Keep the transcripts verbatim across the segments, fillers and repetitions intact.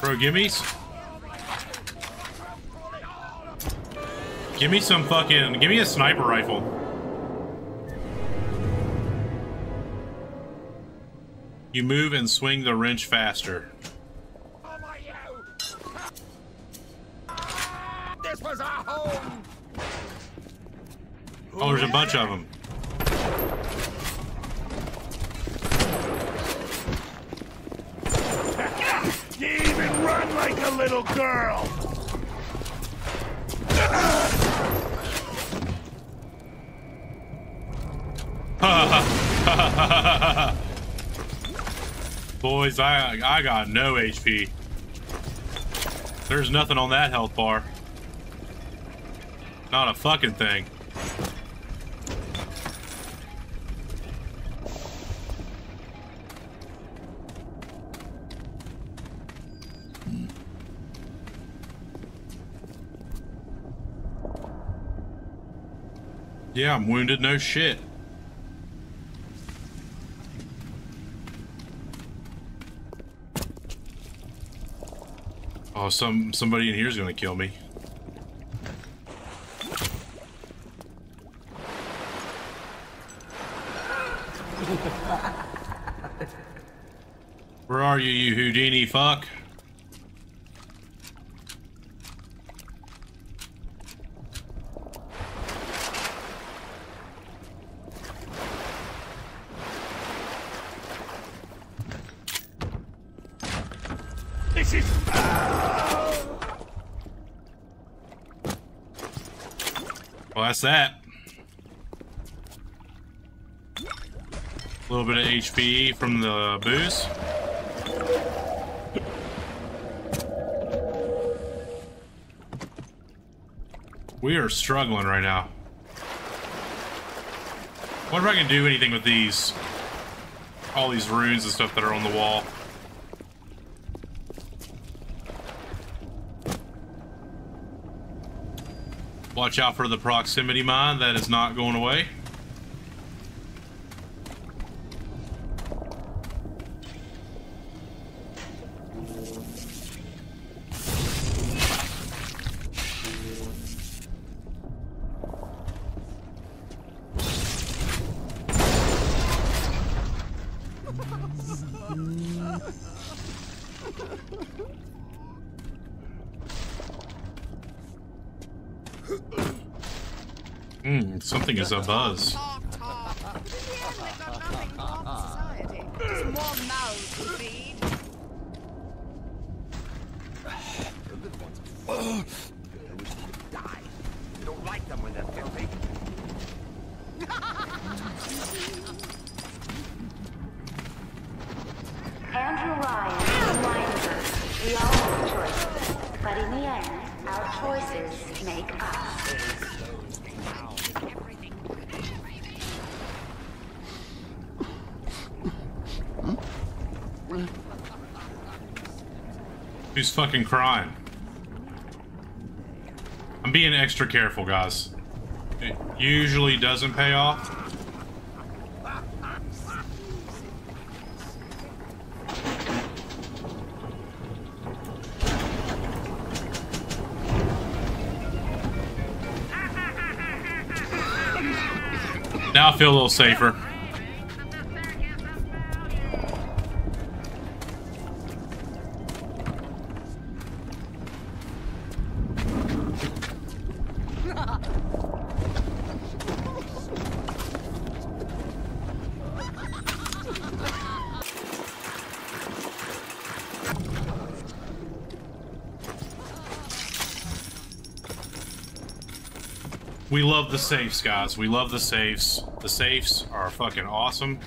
Bro, give me... Give me some fucking... Give me a sniper rifle. You move and swing the wrench faster. This was our home. Oh, there's a bunch of them. You even run like a little girl. Boys, I I got no H P. There's nothing on that health bar. Not a fucking thing. Yeah, I'm wounded, no shit. Oh, some somebody in here is gonna kill me. Where are you, you Houdini fuck? That a little bit of H P from the booze. We are struggling right now. Wonder if I can do anything with these, all these runes and stuff that are on the wall. Watch out for the proximity mine. That is not going away. Something is abuzz. Who's fucking crying? I'm being extra careful, guys. It usually doesn't pay off. Now I feel a little safer. We love the safes, guys. We love the safes. The safes are fucking awesome.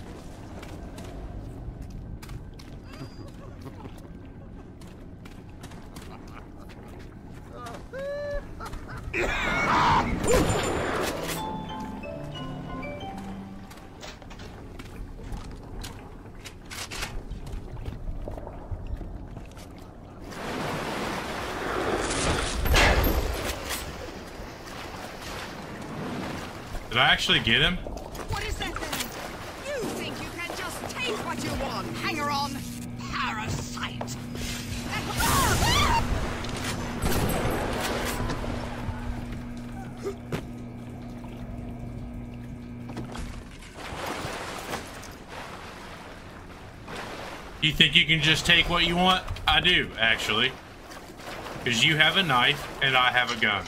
Actually get him? What is that thing? You think you can just take what you want? Hanger on, parasite. You think you can just take what you want? I do, actually. Because you have a knife and I have a gun.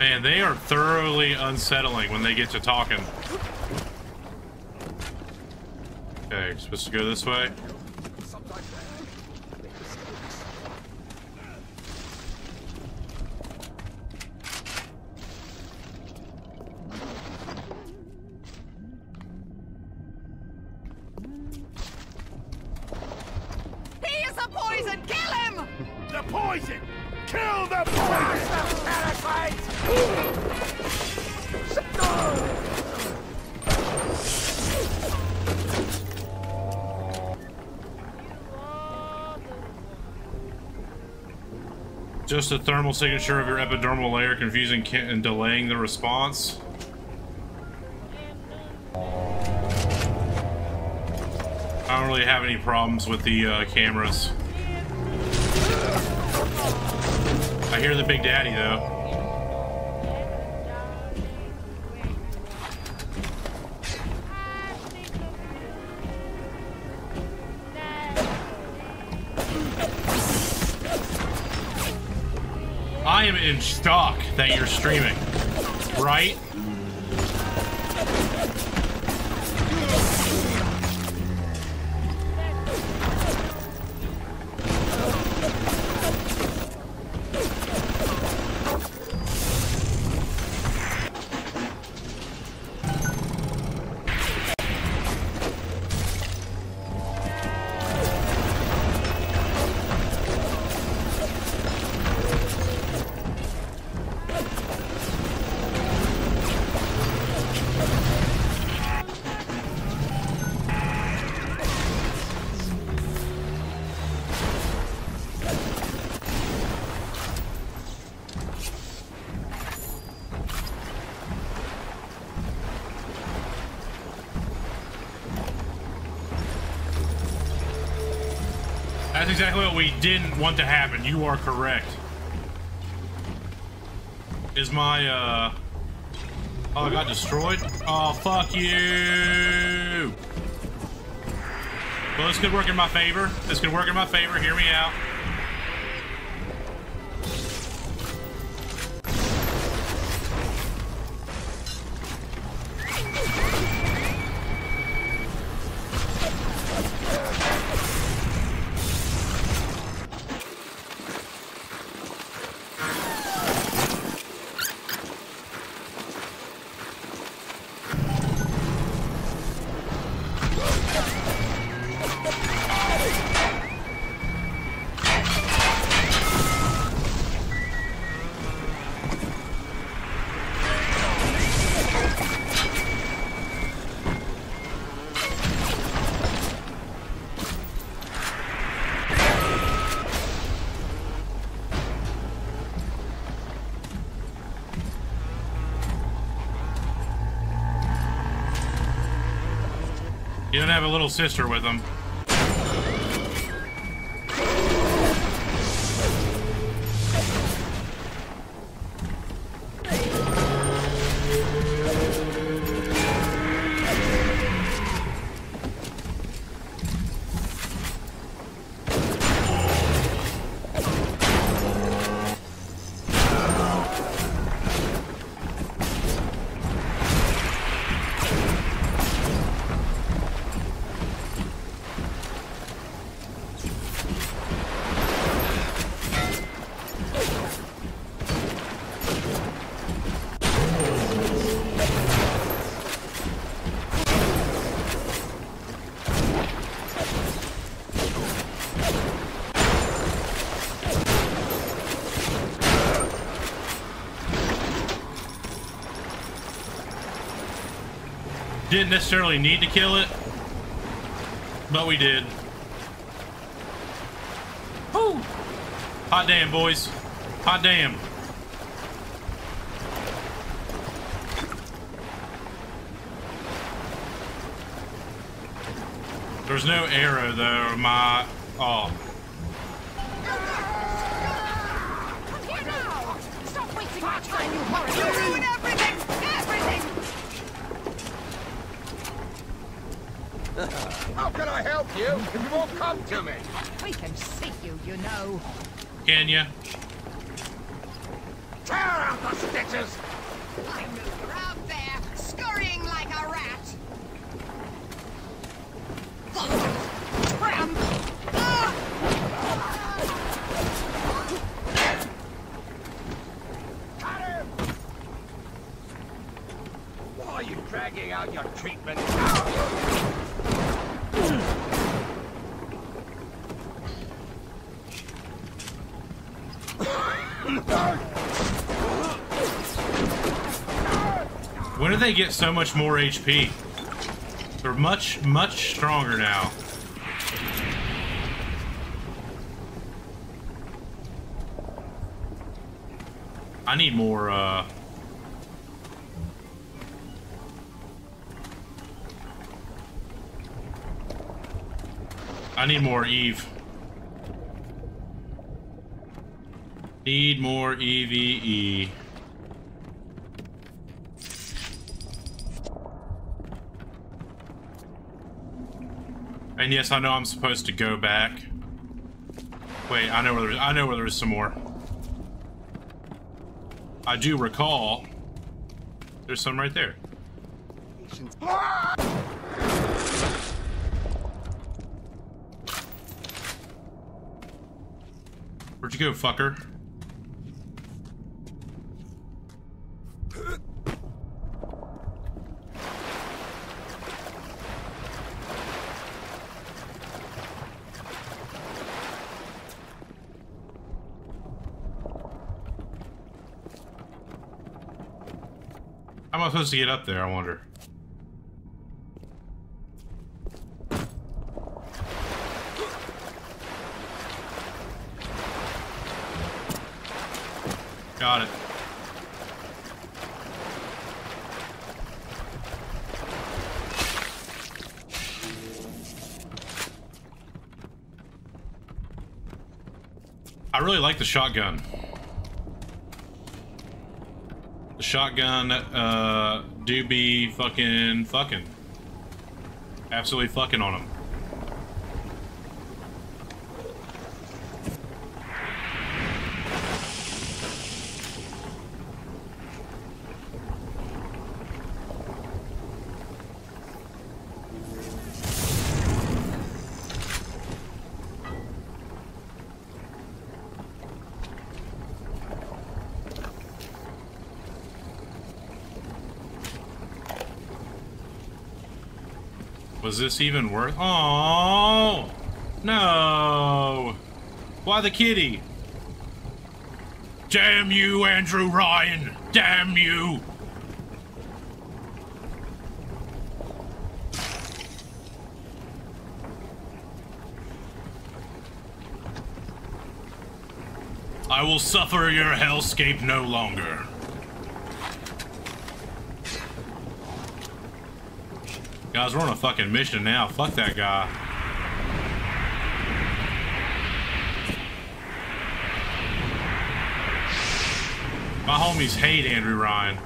Man, they are thoroughly unsettling when they get to talking. Okay, you're supposed to go this way. Just a thermal signature of your epidermal layer confusing Kent and delaying the response. I don't really have any problems with the uh, cameras. I hear the Big Daddy though. I am in stock that you're streaming, right? That's exactly what we didn't want to happen. You are correct. Is my, uh... oh, I got destroyed? Oh, fuck you! Well, this could work in my favor. This could work in my favor. Hear me out. You don't have a little sister with them. Didn't necessarily need to kill it, but we did. Woo! Hot damn, boys. Hot damn. There's no arrow, though. My... Oh. Get out! Stop wasting my time, you horrid! You ruin everything! Everything! How can I help you if you won't come to me? We can see you, you know. Can you? Tear out the stitches! I move around there, scurrying like a rat. Why are you dragging out your treatment? When do they get so much more H P? They're much, much stronger now. I need more, uh... I need more Eve. Need more E V E. And yes, I know I'm supposed to go back. Wait, I know where there's, I know where there is some more. I do recall. There's some right there. Where'd you go, fucker? How am I supposed to get up there, I wonder? Got it. I really like the shotgun. Shotgun, uh, do be fucking fucking. Absolutely fucking on him. Was this even worth? Oh no! Why the kitty? Damn you, Andrew Ryan! Damn you! I will suffer your hellscape no longer. Guys, we're on a fucking mission now. Fuck that guy. My homies hate Andrew Ryan.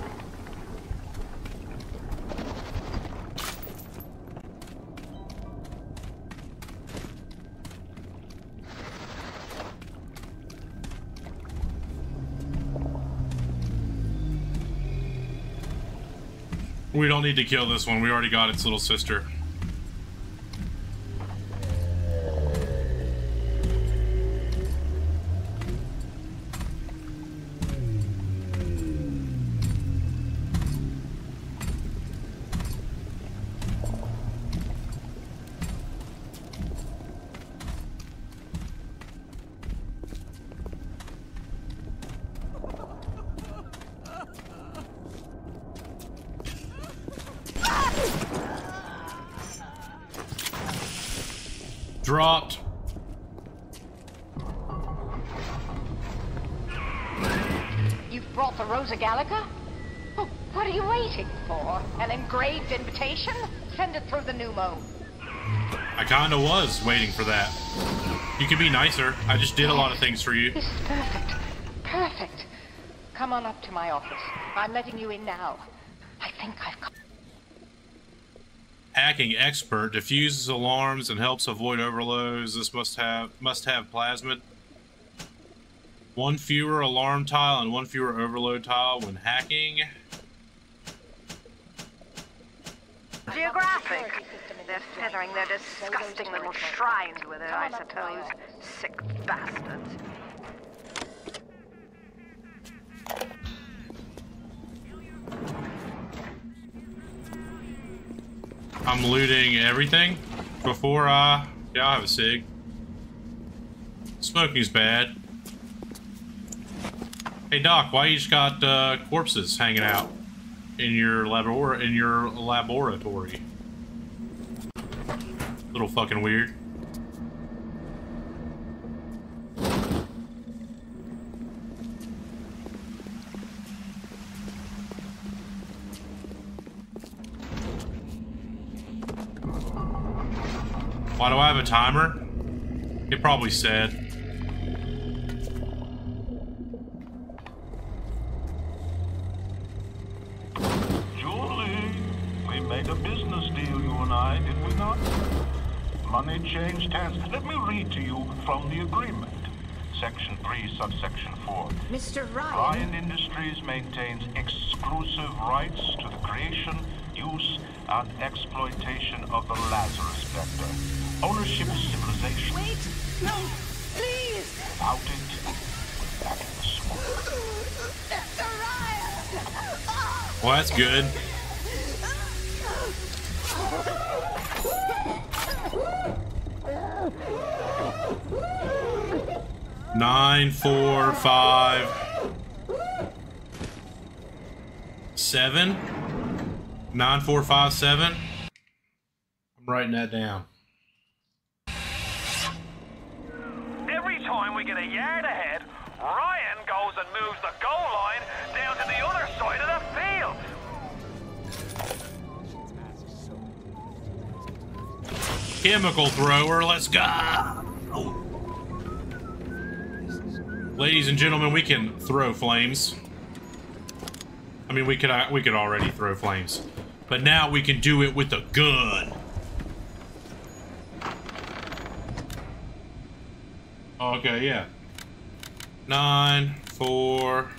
We don't need to kill this one. We already got its little sister. dropped. You've brought the Rosa Gallagher? Oh, what are you waiting for? An engraved invitation? Send it through the pneumo. I kinda was waiting for that. You could be nicer. I just did a lot of things for you. This is perfect. Perfect. Come on up to my office. I'm letting you in now. I think I've come. Hacking expert diffuses alarms and helps avoid overloads. This must have must have plasmid. One fewer alarm tile and one fewer overload tile when hacking. Geographic. They're feathering their disgusting little shrines with it, I suppose. Sick bastards. I'm looting everything before I... Yeah, I have a cig. Smoking's bad. Hey Doc, why you just got uh, corpses hanging out in your labor in your laboratory? Little fucking weird. Why do I have a timer? It probably said. Julie, we made a business deal, you and I, did we not? Money changed hands. Let me read to you from the agreement. Section three, subsection four. Mister Ryan. Ryan Industries maintains exclusive rights to the creation, use, and exploitation of the Lazarus Vector. Ownership of civilization. Wait! No! Please! Without it, we're back in the swamp. That's a riot! Well, that's good. Nine, four, five, seven. Nine, four, five, seven. I'm writing that down. Time we get a yard ahead, Ryan goes and moves the goal line down to the other side of the field. Chemical thrower, let's go. Oh. Ladies and gentlemen, we can throw flames. I mean, we could uh, we could already throw flames, but now we can do it with a gun. Okay, yeah. Nine, four,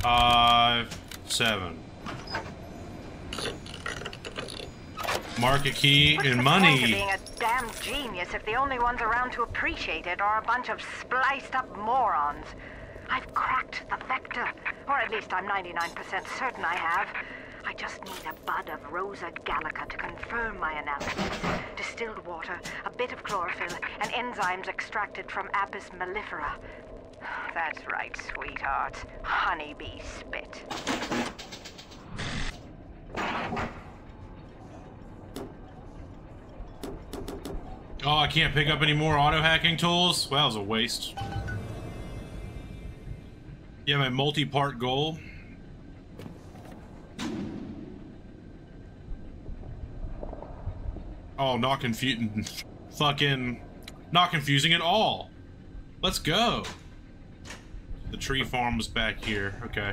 five, seven. Market key and money. Being a damn genius if the only ones around to appreciate it are a bunch of spliced up morons. I've cracked the vector, or at least I'm ninety-nine percent certain I have. I just need a bud of Rosa Gallica to confirm my analysis. Distilled water, a bit of chlorophyll, and enzymes extracted from Apis mellifera. That's right, sweetheart. Honeybee spit. Oh, I can't pick up any more auto-hacking tools? Well, that was a waste. You have a multi-part goal? Oh, not confusing. Fucking not confusing at all. Let's go. The tree farm was back here. Okay.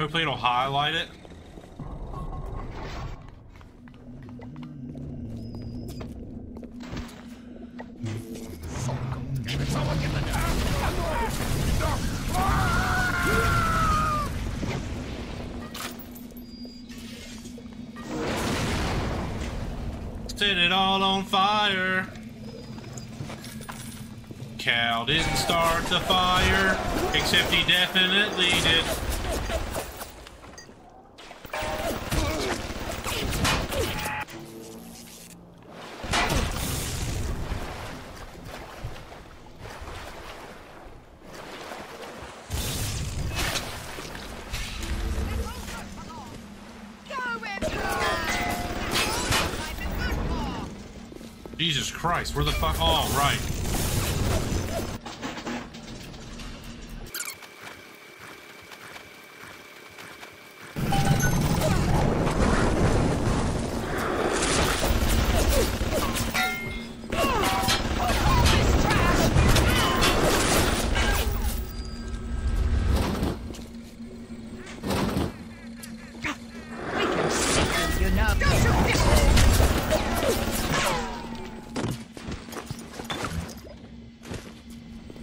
Hopefully it'll highlight it. Set it all on fire. Cal didn't start the fire, except he definitely did. Jesus Christ, where the fuck? Oh, right.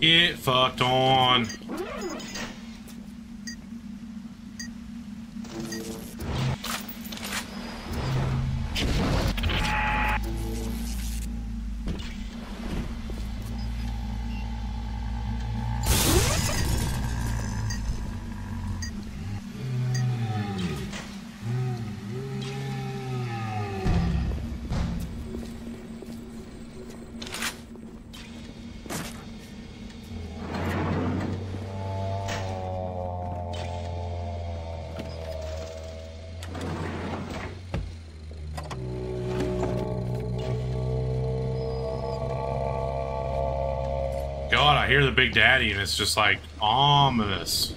Get fucked on. I hear the big daddy and it's just like ominous.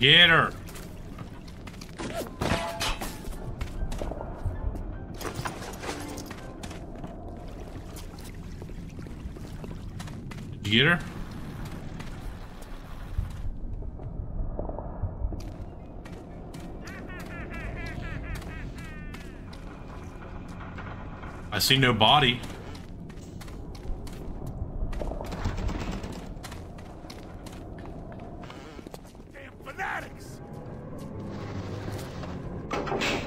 Get her. Did you get her? I see no body.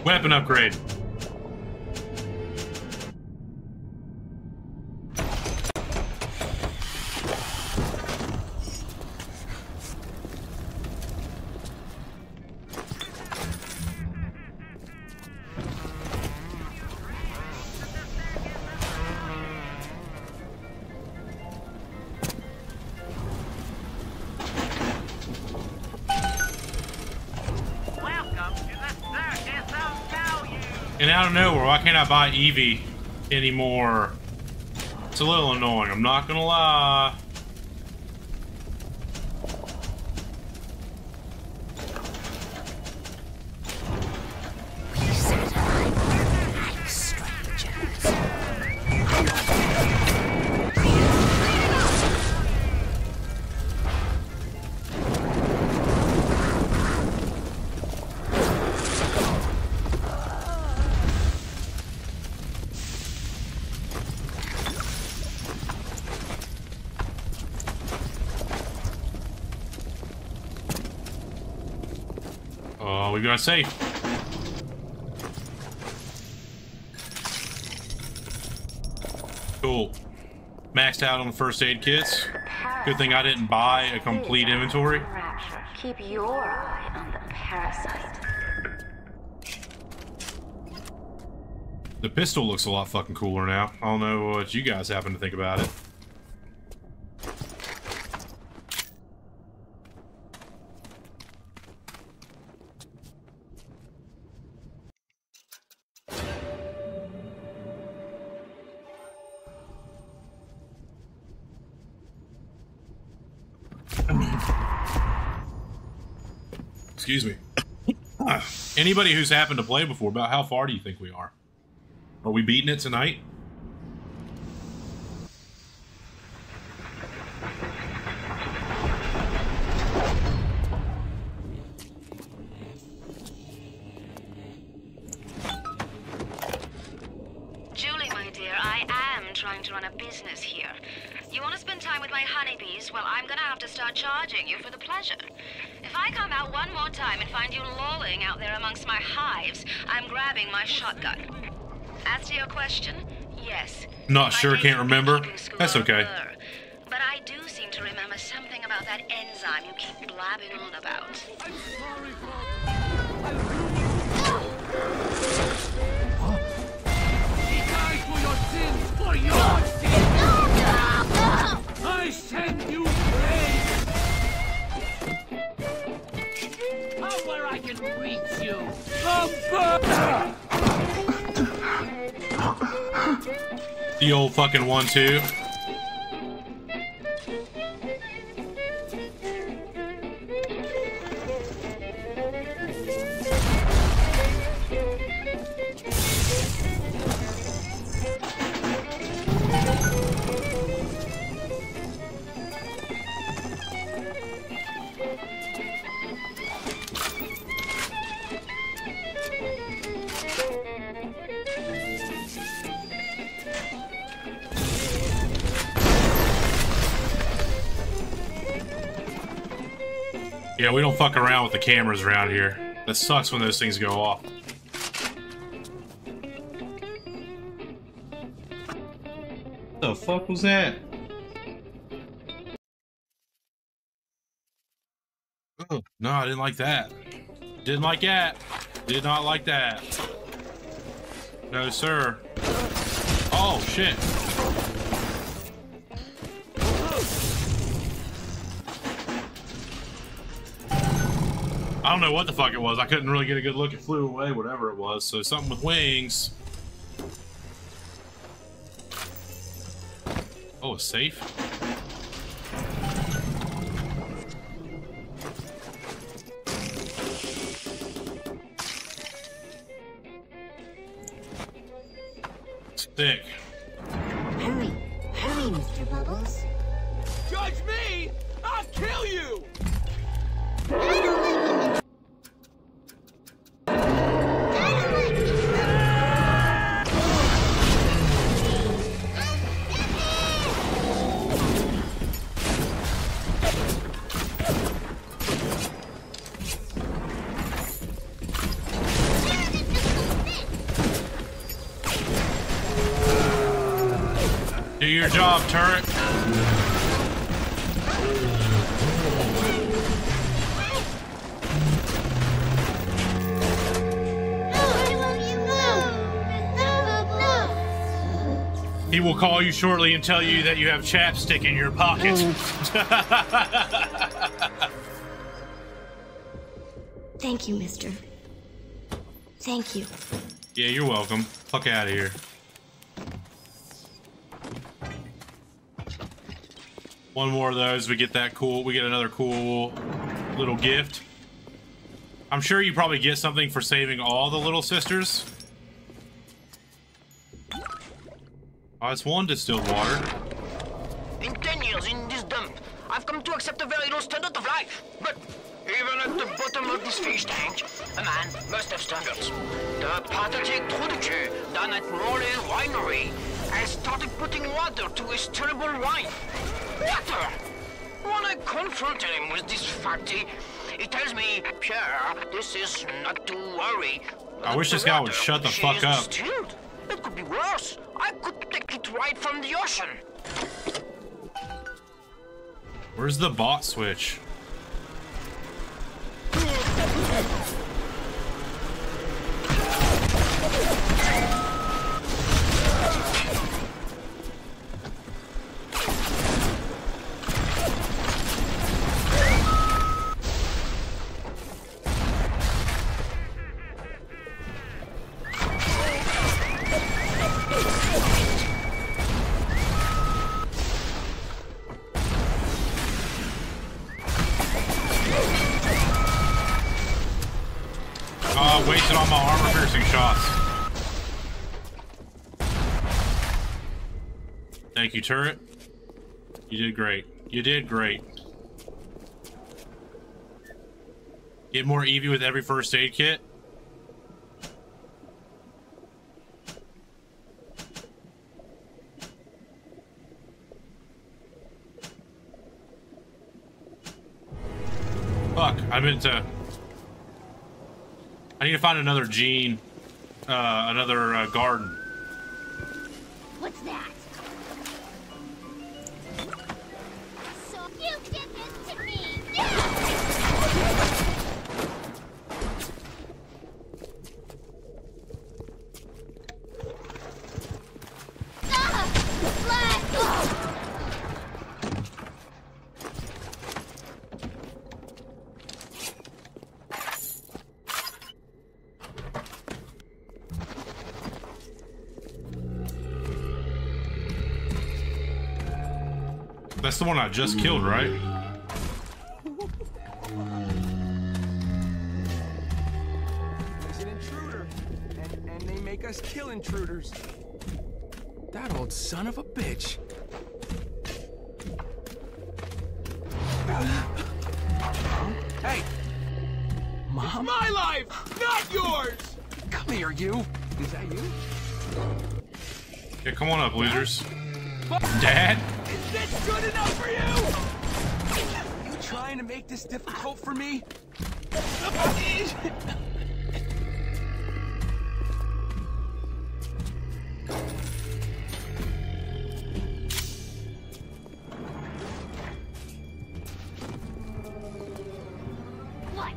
Weapon upgrade. Why can't I buy Eevee anymore? It's a little annoying, I'm not gonna lie. You're safe. Cool. Maxed out on the first aid kits. Good thing I didn't buy a complete inventory. Keep your eye on the parasite. The pistol looks a lot fucking cooler now. I don't know what you guys happen to think about it. Excuse me. Anybody who's happened to play before, about how far do you think we are? Are we beating it tonight? business here. You want to spend time with my honeybees? Well, I'm gonna have to start charging you for the pleasure. If I come out one more time and find you lolling out there amongst my hives, I'm grabbing my shotgun. As to your question, yes. Not sure, can't remember. That's okay. But I do seem to remember something about that enzyme you keep blabbing on about. I'm sorry, Father. I'll ruin you. He died for your sins, for your sins. I send you praise. Come where I can reach you. Come the old fucking one two. Yeah, we don't fuck around with the cameras around here. That sucks when those things go off. What the fuck was that? Oh, no, I didn't like that. Didn't like that. Did not like that. No, sir. Oh, shit. I don't know what the fuck it was. I couldn't really get a good look. It flew away, whatever it was. So something with wings. Oh, a safe? Sick. Hurry, hurry, Mister Bubbles. Judge me! I'll kill you! Do your job, turret. He will call you shortly and tell you that you have chapstick in your pocket. Thank you, mister. Thank you. Yeah, you're welcome. Fuck out of here. One more of those, we get that cool, we get another cool little gift. I'm sure you probably get something for saving all the little sisters. Oh, it's one distilled water. In ten years in this dump, I've come to accept a very low standard of life. But even at the bottom of this fish tank, a man must have standards. The pathetic troubadour down at Morley Winery has started putting water to his terrible wine. Water! When I confront him with this fact, he, he tells me, Pierre, this is not to worry. I wish this guy would shut the fuck up. Distilled. It could be worse. I could take it right from the ocean. Where's the bot switch? Thank you, turret. You did great. You did great. Get more Eevee with every first aid kit. Fuck, I meant to... I need to find another gene, uh, another uh, garden. What's that? So you did this to me! Yeah! Ah, blood! Oh. That's the one I just killed, right? There's an intruder, and, and they make us kill intruders. That old son of a bitch. Hey! Mom? It's my life, not yours! Come here, you! Is that you? Yeah, come on up, losers. Dad? Is this good enough for you? You trying to make this difficult for me? What?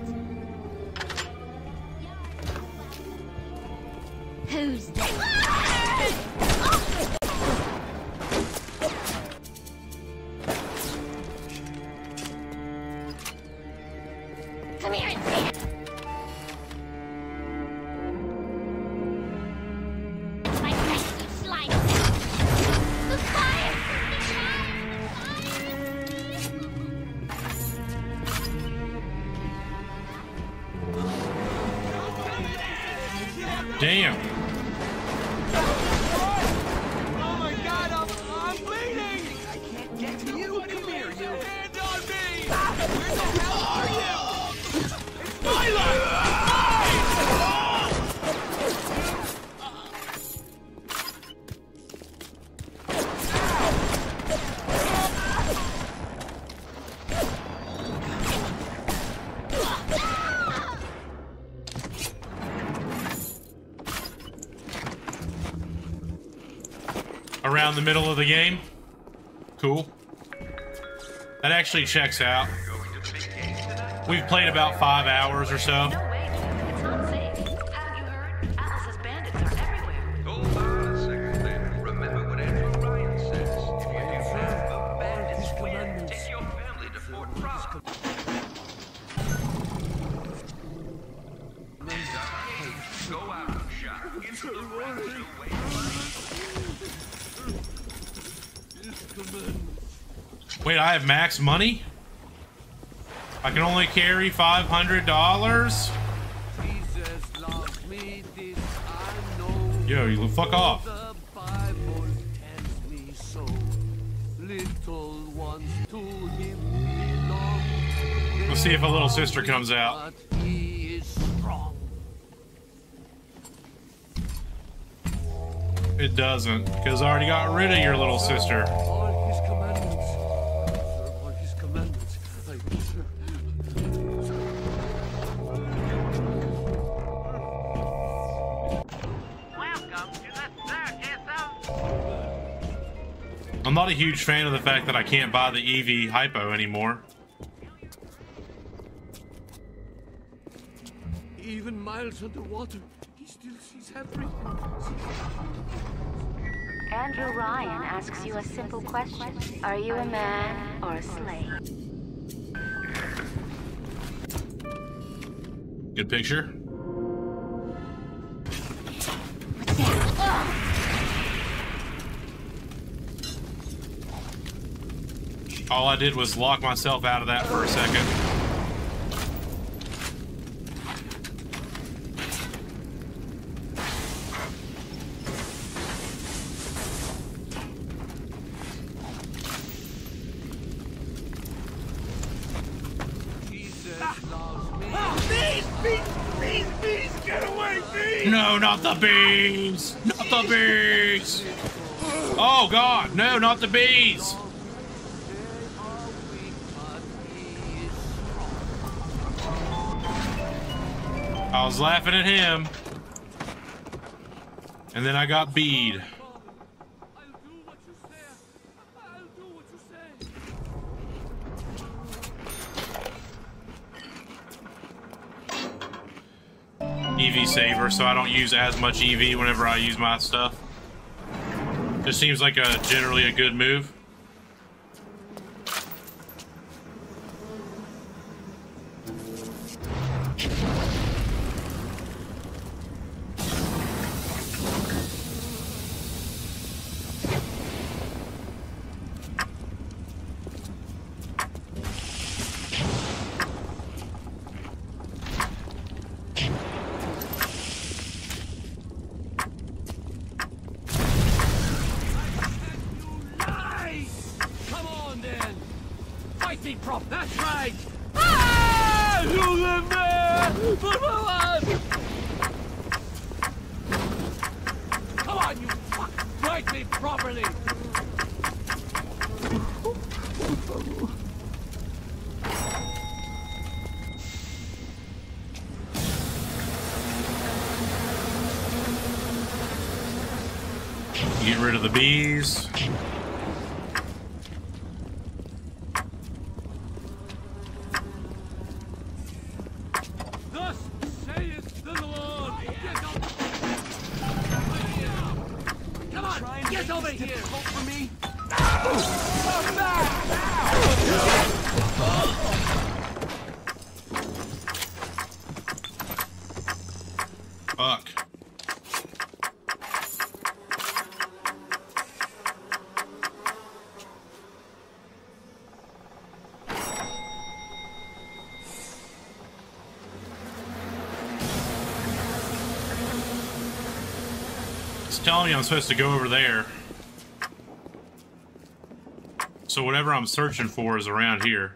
Who's that? Come here and see it! My face, you slime! The fire! The fire! The fire! Damn! Around the middle of the game. Cool. That actually checks out. We've played about five hours or so. Wait, I have max money? I can only carry five hundred dollars? Yo, you fuck off. Let's see if a little sister comes out. It doesn't, because I already got rid of your little sister. I'm not a huge fan of the fact that I can't buy the E V hypo anymore. Even miles underwater, he still sees everything. Andrew Ryan asks you a simple question. Are you a man or a slave? Good picture. What's that? Ugh. All I did was lock myself out of that for a second. Jesus loves me. Oh, bees, bees, bees, bees, get away, bees! No, not the bees! Not the bees! Oh God, no, not the bees! was laughing at him. And then I got bead. E V saver, so I don't use as much E V whenever I use my stuff. Just seems like a generally a good move. Telling me I'm supposed to go over there. So whatever I'm searching for is around here.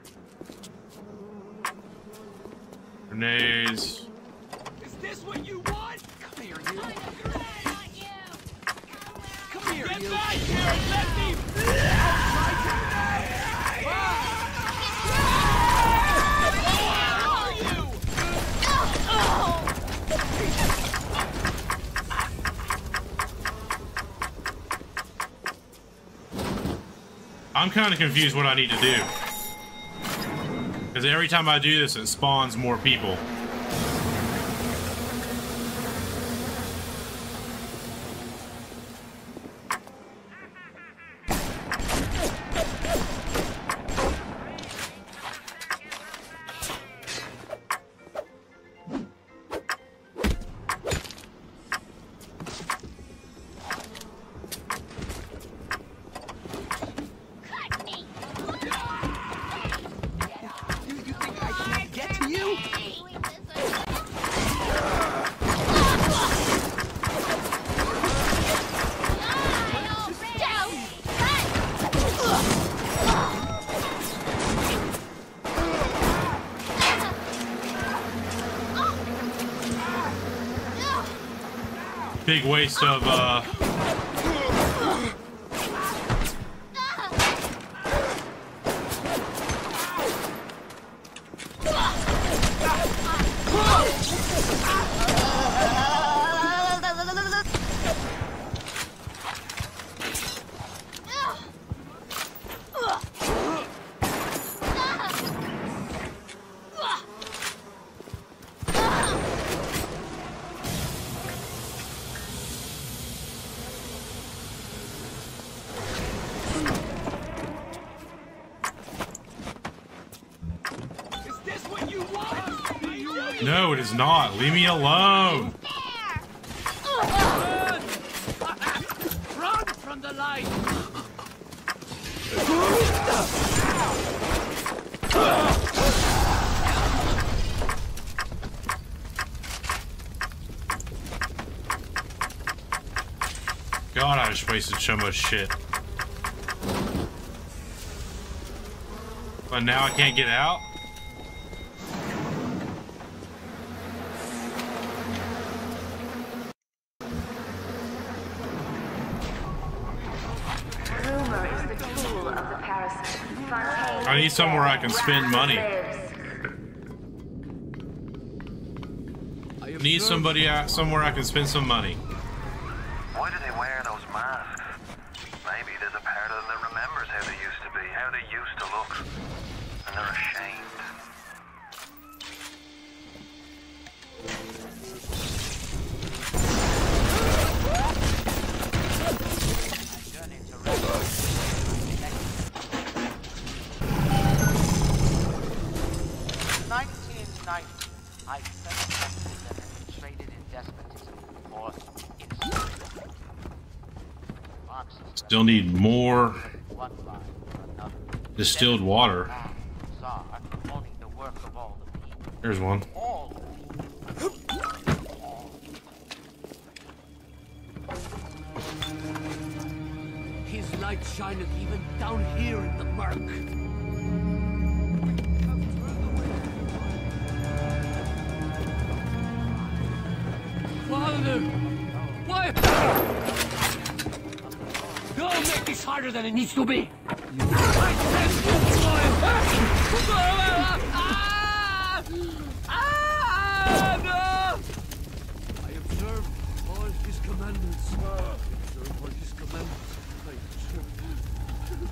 Grenades. Is this what you want? Come here, you. Come here, you. Get back here and let me. Where are you? Oh. I'm kind of confused what I need to do. Because every time I do this, it spawns more people. Big waste of uh not. Leave me alone. Run from the light. God, I just wasted so much shit. But now I can't get out? I need somewhere I can spend money. I am Need somebody out somewhere I can spend some money. Why do they wear those masks? Maybe there's a part of them that remembers how they used to be, how they used to look, and they're ashamed. nineteen ninety, I felt traded in despotism for still need more distilled water. Here's one. His light shineth even down here in the murk. Father, why? Don't make this harder than it needs to be. I sense you, I observe all his commandments. I observe all his commandments. I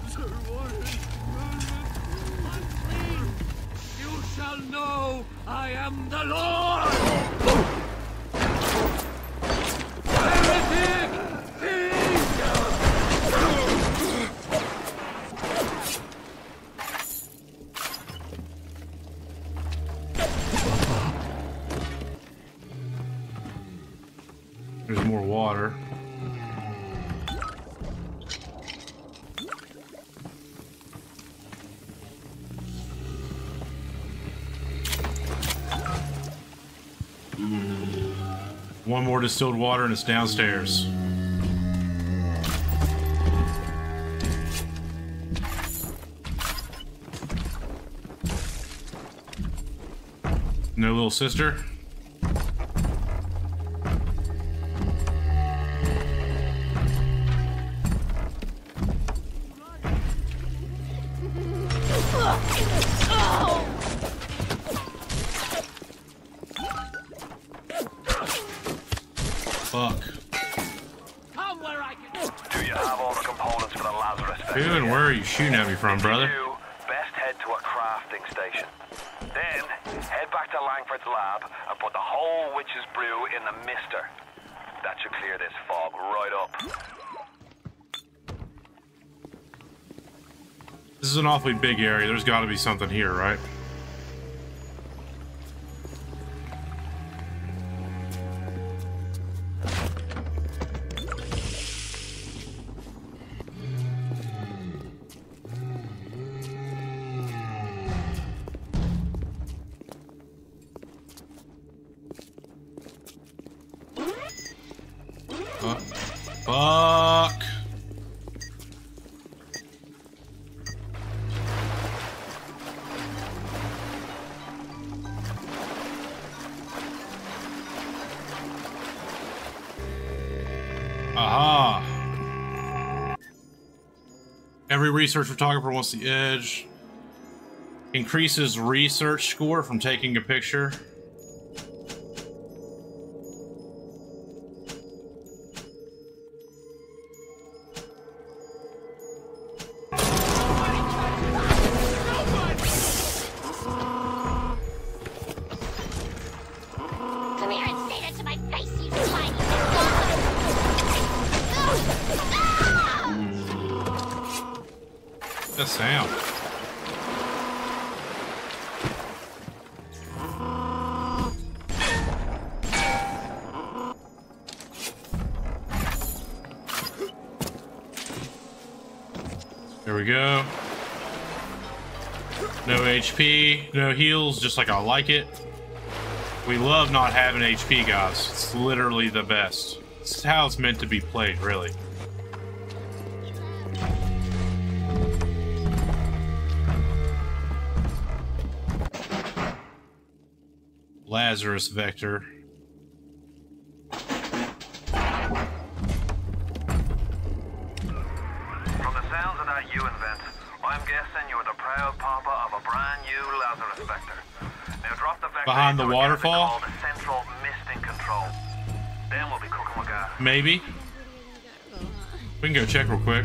observe all his commandments. You shall know I am the Lord. There's more water. One more distilled water and it's downstairs. No little sister? From brother, you best head to a crafting station, then head back to Langford's lab and put the whole witch's brew in the mister. That should clear this fog right up. This is an awfully big area. There's got to be something here, right? Fuck. Aha. Every research photographer wants the edge. Increases research score from taking a picture. There we go. No H P, no heals, just like I like it. We love not having H P, guys. It's literally the best. It's how it's meant to be played, really. Lazarus Vector. Behind the waterfall? The salt mist in control. Then we'll be cooking with gas. Maybe. We can go check real quick.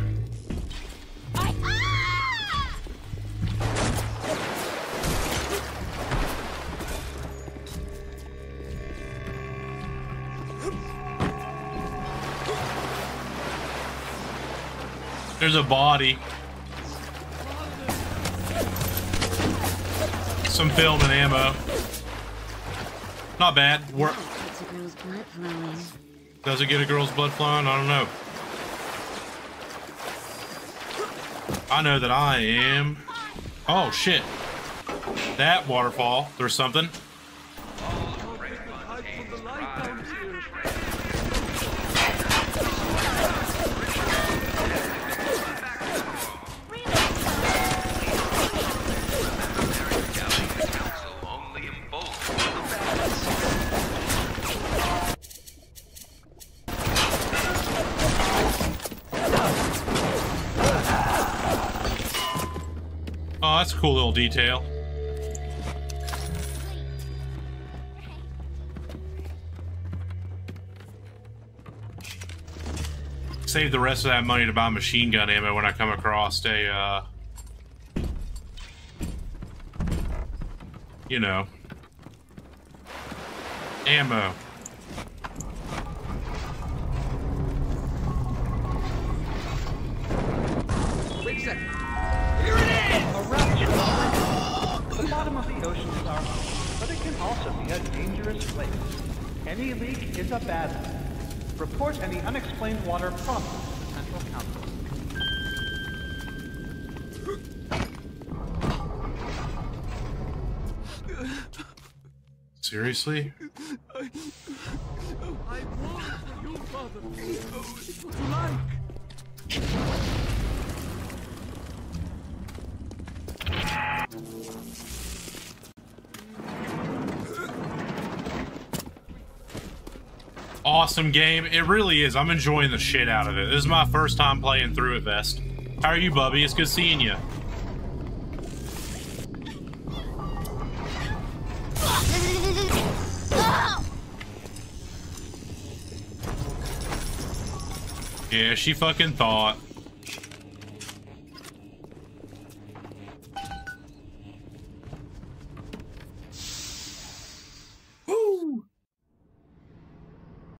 There's a body. Some filled and ammo. Not bad. We're... Does it get a girl's blood flowing? I don't know. I know that I am. Oh shit! That waterfall. There's something. That's a cool little detail. Save the rest of that money to buy machine gun ammo when I come across a, uh, you know, ammo. Wait a second. Here it is! The bottom of the ocean is our home, but it can also be a dangerous place. Any leak is a bad one. Report any unexplained water problems to the Central Council. Seriously? I, I warned you, Father. Oh, it was like... Awesome game. It really is. I'm enjoying the shit out of it. This is my first time playing through it, Best. How are you, Bubby? It's good seeing you. Yeah, she fucking thought.